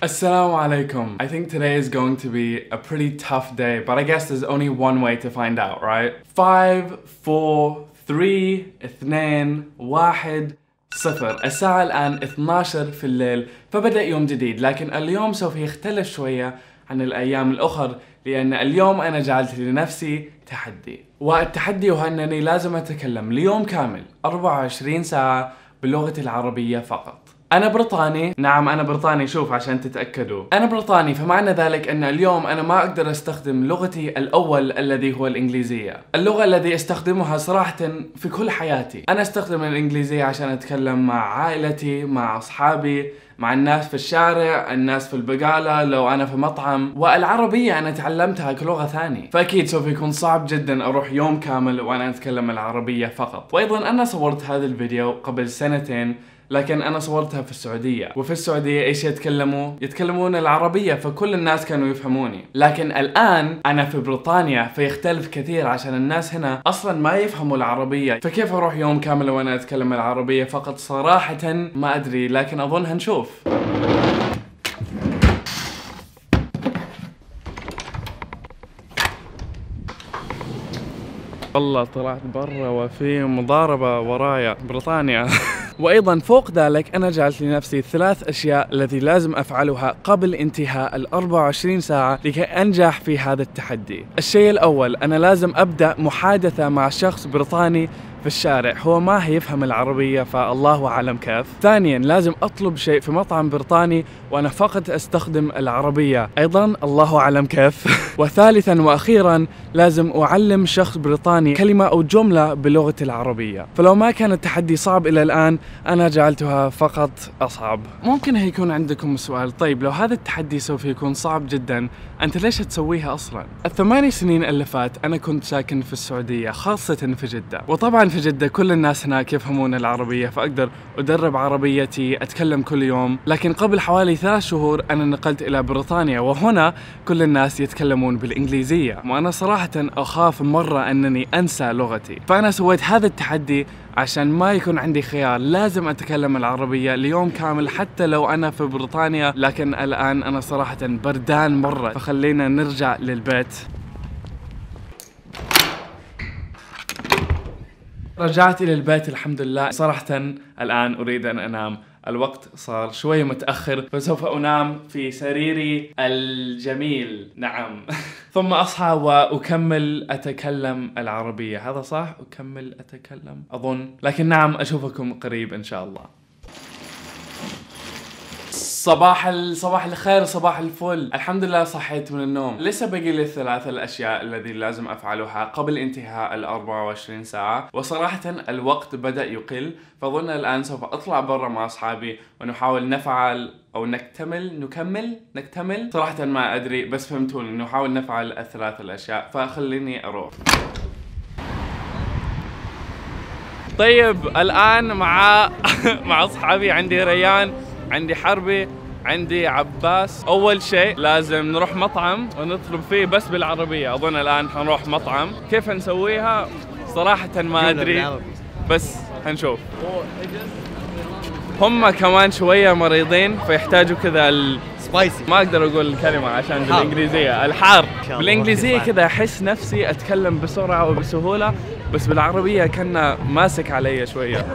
Assalamu alaikum. I think today is going to be a pretty tough day, but I guess there's only one way to find out, right? 5, 4, 3, 2, 1, 0. الساعة الآن 12 في الليل، فبدأ يوم جديد، لكن اليوم سوف يختلف شوية عن الأيام الأخرى، لأن اليوم أنا جعلت لنفسي تحدي، والتحدي هو أنني لازم أتكلم ليوم كامل 24 ساعة باللغة العربية فقط. أنا بريطاني، نعم أنا بريطاني، شوف عشان تتأكدوا أنا بريطاني، فمعنى ذلك أن اليوم أنا ما أقدر أستخدم لغتي الأول الذي هو الإنجليزية، اللغة التي أستخدمها صراحة في كل حياتي. أنا أستخدم الإنجليزية عشان أتكلم مع عائلتي، مع أصحابي، مع الناس في الشارع، الناس في البقالة، لو أنا في مطعم. والعربية أنا تعلمتها كلغة ثانية، فأكيد سوف يكون صعب جدا أروح يوم كامل وأنا أتكلم العربية فقط. وأيضا أنا صورت هذا الفيديو قبل سنتين، لكن أنا صورتها في السعودية، وفي السعودية إيش يتكلمون العربية، فكل الناس كانوا يفهموني. لكن الآن أنا في بريطانيا فيختلف كثير، عشان الناس هنا أصلا ما يفهموا العربية، فكيف أروح يوم كامل وأنا أتكلم العربية فقط؟ صراحة ما أدري، لكن أظن هنشوف. والله طلعت برا وفي مضاربة ورايا بريطانيا. وأيضا فوق ذلك أنا جعلت لنفسي 3 أشياء التي لازم أفعلها قبل انتهاء 24 ساعة لكي أنجح في هذا التحدي. الشيء الأول، أنا لازم أبدأ محادثة مع شخص بريطاني في الشارع، هو ما هيفهم العربية فالله أعلم كيف. ثانيا، لازم أطلب شيء في مطعم بريطاني وأنا فقط أستخدم العربية، أيضا الله أعلم كيف. وثالثا وأخيرا، لازم أعلم شخص بريطاني كلمة أو جملة بلغة العربية. فلو ما كان التحدي صعب إلى الآن، أنا جعلتها فقط أصعب. ممكن هيكون عندكم سؤال، طيب لو هذا التحدي سوف يكون صعب جدا، أنت ليش تسويها أصلا؟ ال8 سنين اللي فات أنا كنت ساكن في السعودية، خاصة في جدة، وطبعا في جدة كل الناس هناك يفهمون العربية، فأقدر أدرب عربيتي، أتكلم كل يوم. لكن قبل حوالي 3 شهور أنا نقلت إلى بريطانيا، وهنا كل الناس يتكلمون بالإنجليزية، وأنا صراحة أخاف مرة أنني أنسى لغتي. فأنا سويت هذا التحدي عشان ما يكون عندي خيار، لازم أتكلم العربية ليوم كامل حتى لو أنا في بريطانيا. لكن الآن أنا صراحة بردان مرة، فخلينا نرجع للبيت. رجعت إلى البيت الحمد لله. صراحة الآن أريد أن أنام، الوقت صار شوي متأخر، فسوف أنام في سريري الجميل، نعم. ثم أصحى وأكمل أتكلم العربية، هذا صح؟ أكمل أتكلم أظن، لكن نعم أشوفكم قريب إن شاء الله. صباح الخير، صباح الفل، الحمد لله صحيت من النوم. لسه باقي لي 3 الأشياء الذي لازم أفعلها قبل انتهاء 24 ساعة، وصراحة الوقت بدأ يقل، فظن الآن سوف أطلع برا مع أصحابي ونحاول نفعل أو نكتمل، صراحة ما أدري، بس فهمتوني، نحاول نفعل ال3 الأشياء، فخليني أروح. طيب الآن مع أصحابي، عندي ريان، عندي حربي، عندي عباس. أول شيء لازم نروح مطعم ونطلب فيه بس بالعربية، أظن الآن حنروح مطعم. كيف نسويها؟ صراحة ما أدري، بس هنشوف. هم كمان شوية مريضين فيحتاجوا كذا سبايسي، ما أقدر أقول الكلمة عشان بالإنجليزية الحار. بالإنجليزية كذا أحس نفسي أتكلم بسرعة وبسهولة، بس بالعربية كنا ماسك علي شوية.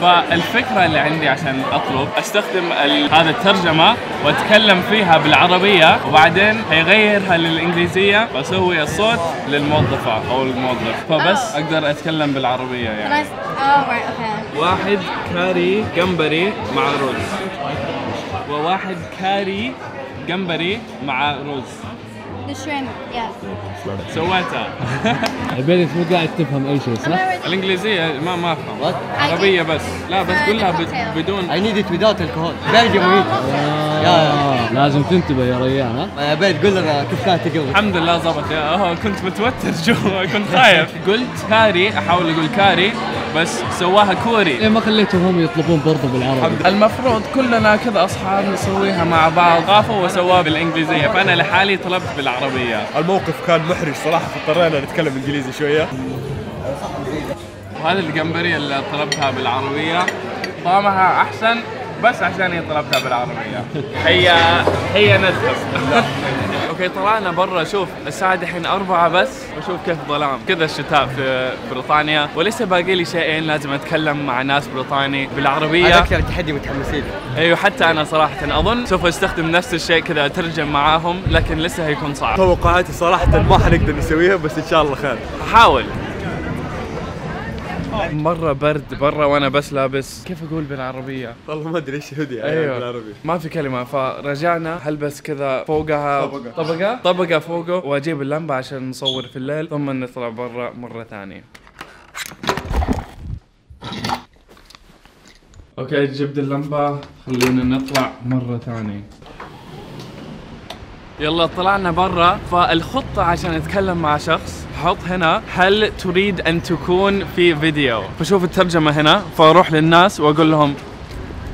فالفكرة اللي عندي عشان أطلب، أستخدم هذا الترجمة وأتكلم فيها بالعربية، وبعدين هيغيرها للإنجليزية وأسوي الصوت للموظفة أو الموظف، فبس أقدر أتكلم بالعربية يعني. واحد كاري جمبري مع رز، وواحد كاري جمبري مع رز. سويتها. البنت مو قاعد تفهم اي شيء صح؟ الانجليزيه ما افهم، عربيه بس، لا بس كلها بدون. اي نيد ات ويزاوت الكحول، لازم تنتبه يا ريان. ها؟ بيت قول لنا كيف كانت تقول. الحمد لله ظبط، كنت متوتر جوا، كنت خايف. قلت كاري، احاول اقول كاري بس سواها كوري. ليه ما خليتهم يطلبون برضه بالعربي؟ المفروض كلنا كذا اصحاب نسويها مع بعض، خافوا وسووها بالانجليزيه، فانا لحالي طلبت بالعربيه. الموقف كان محرج صراحه، فاضطرينا نتكلم انجليزي شويه. وهذا الجمبري اللي طلبتها بالعربيه طعمها احسن بس عشان هي طلبتها بالعربية. هي نتفس. اوكي طلعنا برا. شوف الساعة دحين 4 بس، وشوف كيف ظلام كذا الشتاء في بريطانيا، ولسه باقي لي شيئين لازم اتكلم مع ناس بريطاني بالعربية. اكثر التحدي متحمسين. ايوه حتى انا صراحة اظن سوف استخدم نفس الشيء كذا اترجم معاهم، لكن لسه هيكون صعب. توقعاتي صراحة ما حنقدر نسويها، بس ان شاء الله خير. احاول. مرة برد برا وانا بس لابس، كيف اقول بالعربية؟ والله ما ادري ايش هدي. ايوه بالعربي ما في كلمة، فرجعنا هلبس كذا فوقها طبقة فوقه، واجيب اللمبة عشان نصور في الليل، ثم نطلع برا مرة ثانية. اوكي جبت اللمبة، خلونا نطلع مرة ثانية. يلا طلعنا برا، فالخطة عشان اتكلم مع شخص حط هنا هل تريد ان تكون في فيديو، فشوف الترجمة هنا، فاروح للناس واقول لهم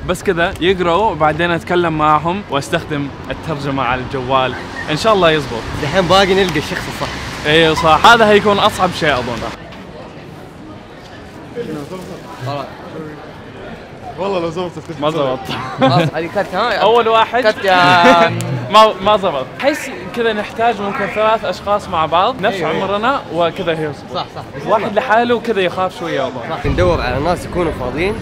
بس كذا يقرأوا، وبعدين اتكلم معهم واستخدم الترجمة على الجوال، ان شاء الله يزبط. الحين باقي نلقى الشخص الصح. ايوه صح، هذا هيكون اصعب شيء اظن. والله لو زبطت ما زبط. خلاص هذه كت. اول واحد كت ما زبط. حس كذا نحتاج ممكن 3 اشخاص مع بعض نفس عمرنا وكذا يزبط. صح واحد لحاله كذا يخاف شويه والله. ندور على ناس يكونوا فاضيين،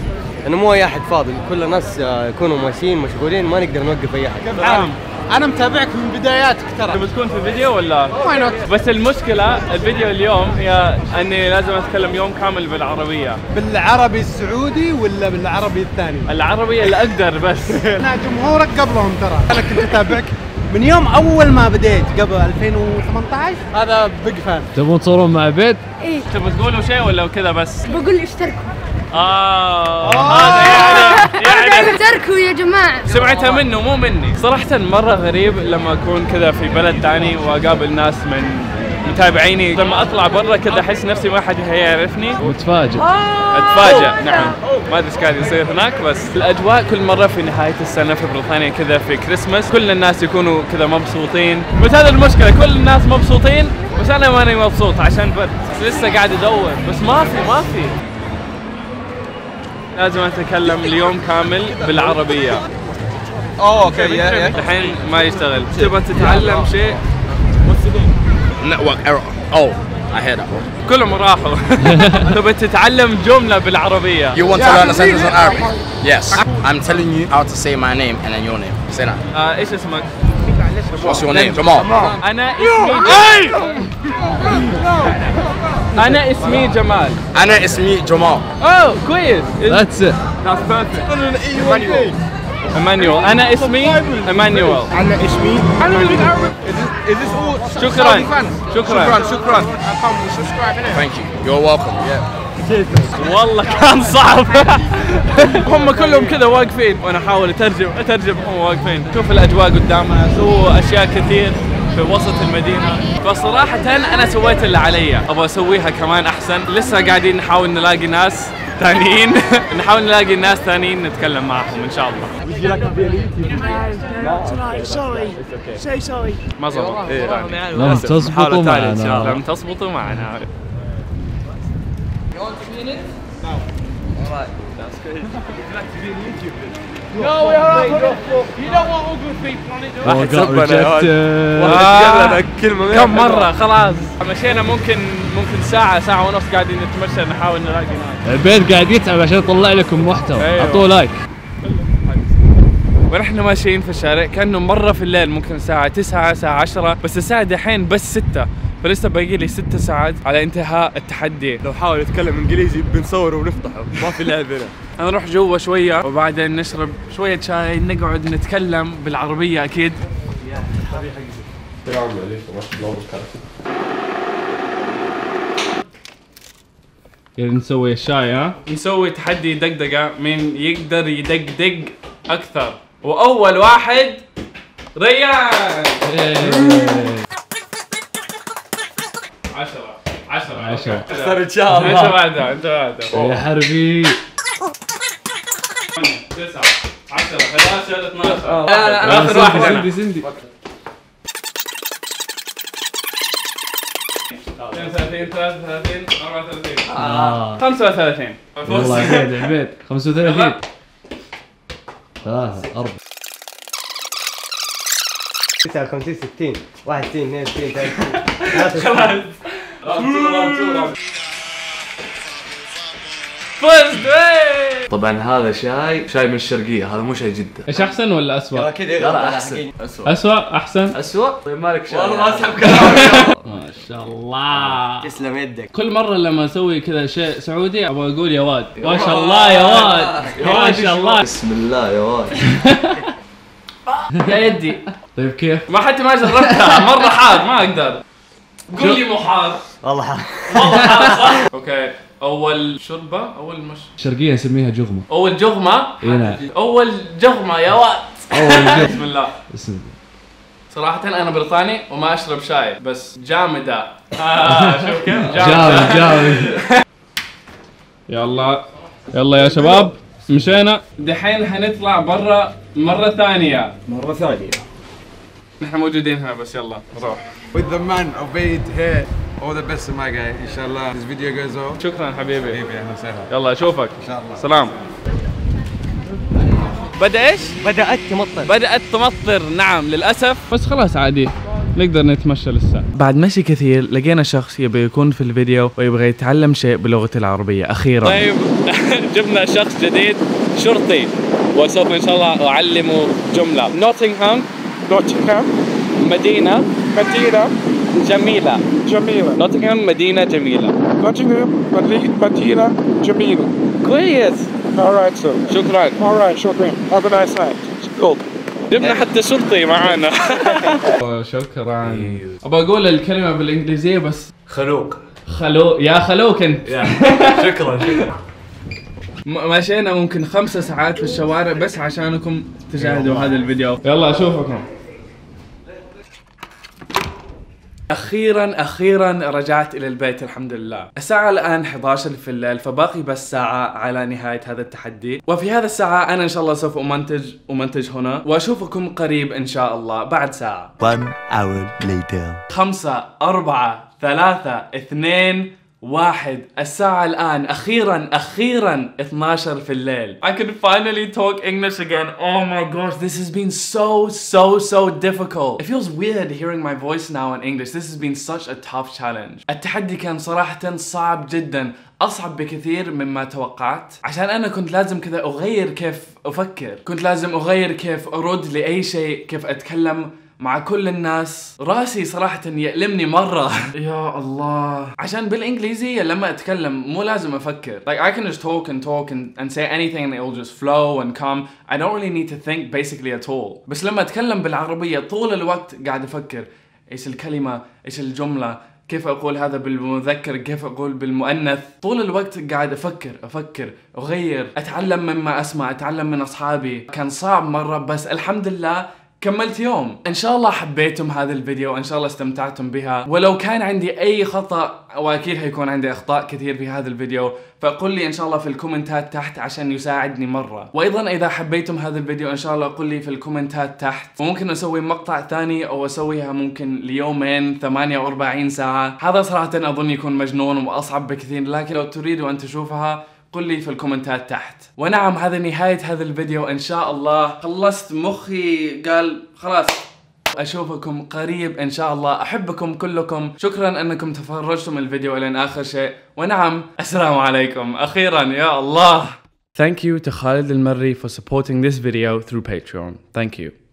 لانه مو اي احد فاضي، كل الناس يكونوا ماشيين مشغولين، ما نقدر نوقف اي احد. عام انا متابعك من بداياتك ترى. تبي تكون في فيديو ولا؟ بس المشكله الفيديو اليوم هي اني لازم اتكلم يوم كامل بالعربيه. بالعربي السعودي ولا بالعربي الثاني؟ العربي اللي اقدر بس. انا جمهورك قبلهم ترى. انا كنت اتابعك من يوم اول ما بديت قبل 2018، هذا بيج فان. تبون تصورون مع بيت؟ ايه. تبون تقولوا شيء ولا كذا بس؟ بقول اشتركوا. هذا يعني اشتركوا يا جماعة. سمعتها منه مو مني. صراحة مرة غريب لما اكون كذا في بلد ثاني واقابل ناس من متابعيني، لما اطلع برا كذا احس نفسي ما حد هيعرفني وتفاجئ. اتفاجئ نعم، ما ادري ايش قاعد يصير هناك. بس الاجواء كل مره في نهايه السنه في بريطانيا كذا في كريسماس كل الناس يكونوا كذا مبسوطين، بس هذا المشكله كل الناس مبسوطين بس انا ماني مبسوط عشان برد، لسه قاعد ادور بس ما في. لازم اتكلم اليوم كامل بالعربيه. اوكي الحين ما يشتغل. تبغى تتعلم شيء network error. Oh, I heard that one. كلهم راحوا. تبي تتعلم جملة بالعربية. You want to learn a sentence in Arabic? Yes. I'm telling you how to say my name and then your name. Say that. إيش اسمك؟ What's your name? Jamal. أنا اسمي جمال. أنا اسمي جمال. Oh, كويس. That's it. That's perfect. Emmanuel. أنا اسمي Emmanuel. أنا اسمي. شكرا. Thank you. You're welcome. والله كان صعب. هم كلهم كذا واقفين وانا احاول اترجم هم واقفين. شوف الاجواء قدامنا، سووا اشياء كثير في وسط المدينة، فصراحة انا سويت اللي علي، ابغى اسويها كمان احسن. لسه قاعدين نحاول نلاقي ناس ثانيين. نحاول نلاقي ناس ثانيين نتكلم معهم ان شاء الله. Would you like to be a lead? Sorry. ما زبط. لم تصبطوا معنا. You want to be in it? No. Alright, that's good. Would you like to be in YouTube? No, we are not. You don't want all good people on it, do you? راح تصبنا. كم مرة خلاص مشينا ممكن ساعة ونص قاعدين نتمشى نحاول نلاقي ناس. البيت قاعد يتعب عشان يطلع لكم محتوى، اعطوه لايك. ونحن ماشيين في الشارع كأنه مرة في الليل، ممكن الساعة 9 الساعة 10، بس الساعة دحين بس 6، فلسه باقي لي 6 ساعات على انتهاء التحدي. لو حاول اتكلم انجليزي بنصور ونفتحه، ما في لعب هنا. هنروح جوا شوية وبعدين نشرب شوية شاي، نقعد نتكلم بالعربية أكيد. يعني نسوي الشاي ها؟ نسوي تحدي دقدقة، مين يقدر يدقدق أكثر، وأول واحد ريان. 10 أكثر إن شاء الله. أنت بعدها يا حربي. 9 10 11 12. لا آخر واحد أنا. سندي 32 33 34 35. والله قاعد عبيد 35. 4 59 60 61 62 63 طبعا هذا شاي من الشرقيه، هذا مو شاي جده. ايش احسن ولا اسوء؟ لا احسن. اسوء احسن. اسوء؟ طيب مالك شاي. والله ما اسحب كلامك. ما شاء الله. تسلم يدك. كل مره لما اسوي كذا شيء سعودي ابغى اقول يا واد. ما شاء الله يا واد. ما شاء الله. بسم الله يا واد. يا يدي. طيب كيف؟ ما حتى ما جربتها، مره حار ما اقدر. قول لي مو حار. والله حار. والله حار صح؟ اوكي. أول شربة، أول مش شرقية نسميها جغمة. أول جغمة؟ إيه أول جغمة يا واد. أول بسم الله. بسم الله. صراحة أنا بريطاني وما أشرب شاي، بس جامدة. شوف كيف؟ جامد جامد. يلا يلا يا شباب مشينا. دحين حنطلع برا مرة ثانية. مرة ثانية. نحن موجودين هنا بس يلا نروح. With the man obeyed here. All the best my guy. إن شاء الله this video goes off. شكرا حبيبي. حبيبي أهلا وسهلا. يلا أشوفك. إن شاء الله. سلام. بدأ إيش؟ بدأت تمطر. بدأت تمطر نعم للأسف. بس خلاص عادي. نقدر نتمشى لسه. بعد مشي كثير لقينا شخص يبغى يكون في الفيديو ويبغى يتعلم شيء بلغة العربية أخيرا. طيب جبنا شخص جديد شرطي وسوف إن شاء الله أعلمه جملة. نوتنغهام. نوتنغهام. مدينة. مدينة. جميلة جميلة نوتنغهام مدينة جميلة نوتنغهام مدينة جميلة كويس alright sir شكرا alright شكرا have a nice night cool جبنا حتى شرطي معانا شكرا أبغى أقول الكلمة بالإنجليزية بس خلوق خلوق يا خلوق أنت شكرا شكرا مشينا ممكن 5 ساعات في الشوارع بس عشانكم تشاهدوا هذا الفيديو يلا أشوفكم أخيراً رجعت إلى البيت الحمد لله. الساعة الآن 11 في الليل فباقي بس ساعة على نهاية هذا التحدي، وفي هذا الساعة أنا إن شاء الله سوف أمنتج هنا وأشوفكم قريب إن شاء الله بعد ساعة. 5 4 3 2 1 الساعة الآن أخيراً 12 في الليل. I can finally talk English again. Oh my gosh, this has been so difficult. It feels weird hearing my voice now in English. This has been such a tough challenge. التحدي كان صراحة صعب جداً. أصعب بكثير مما توقعت عشان أنا كنت لازم كذا أغير كيف أفكر. كنت لازم أغير كيف أرد لأي شيء، كيف أتكلم مع كل الناس. راسي صراحة يألمني مرة يا الله عشان بالإنجليزية لما أتكلم مو لازم أفكر. Like I can just talk and say anything and it will just flow and come. I don't really need to think basically at all. بس لما أتكلم بالعربية طول الوقت قاعد أفكر إيش الكلمة، إيش الجملة، كيف أقول هذا بالمذكر، كيف أقول بالمؤنث. طول الوقت قاعد أفكر أغير، أتعلم مما أسمع، أتعلم من أصحابي. كان صعب مرة بس الحمد لله كملت يوم. إن شاء الله حبيتم هذا الفيديو، إن شاء الله استمتعتم بها. ولو كان عندي أي خطأ، وأكيد هيكون عندي أخطاء كثير في هذا الفيديو، فقل لي إن شاء الله في الكومنتات تحت عشان يساعدني مرة. وأيضا إذا حبيتم هذا الفيديو إن شاء الله قل لي في الكومنتات تحت، وممكن أسوي مقطع ثاني أو أسويها ممكن ليومين 48 ساعة. هذا صراحة أظن يكون مجنون وأصعب بكثير، لكن لو تريدوا أن تشوفها قل لي في الكومنتات تحت. ونعم هذا نهاية هذا الفيديو إن شاء الله. خلصت مخي قال خلاص. أشوفكم قريب إن شاء الله. أحبكم كلكم. شكرا أنكم تفرجتم الفيديو إلى آخر شيء. ونعم السلام عليكم أخيرا يا الله. Thank you to Khalid Al Marri for supporting this video through Patreon. Thank you.